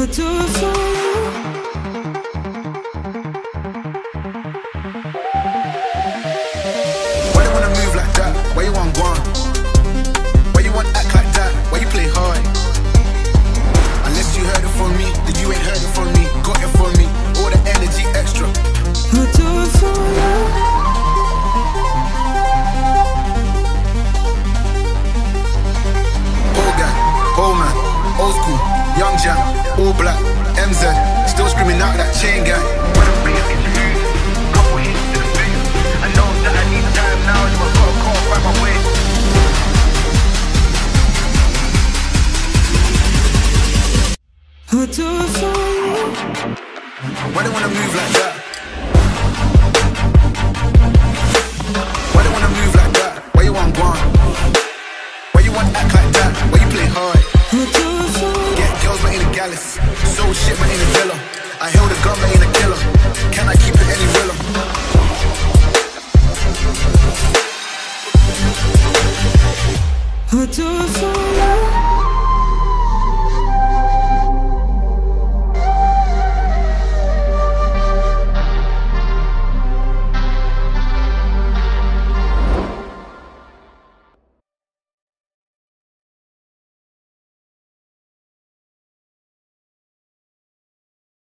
would do for you. Why you wanna move like that? Why you want one? Why you want act like that? Why you play hard? Unless you heard it from me, then you ain't heard it from me. Got it from me, all the energy extra. Would do for you. Old school, young jam, all black, MZ, still screaming out that chain gang. When I'm being interviewed, couple hits to the face. I know that I need time now, so I gotta call by my way. Why do I wanna move like that?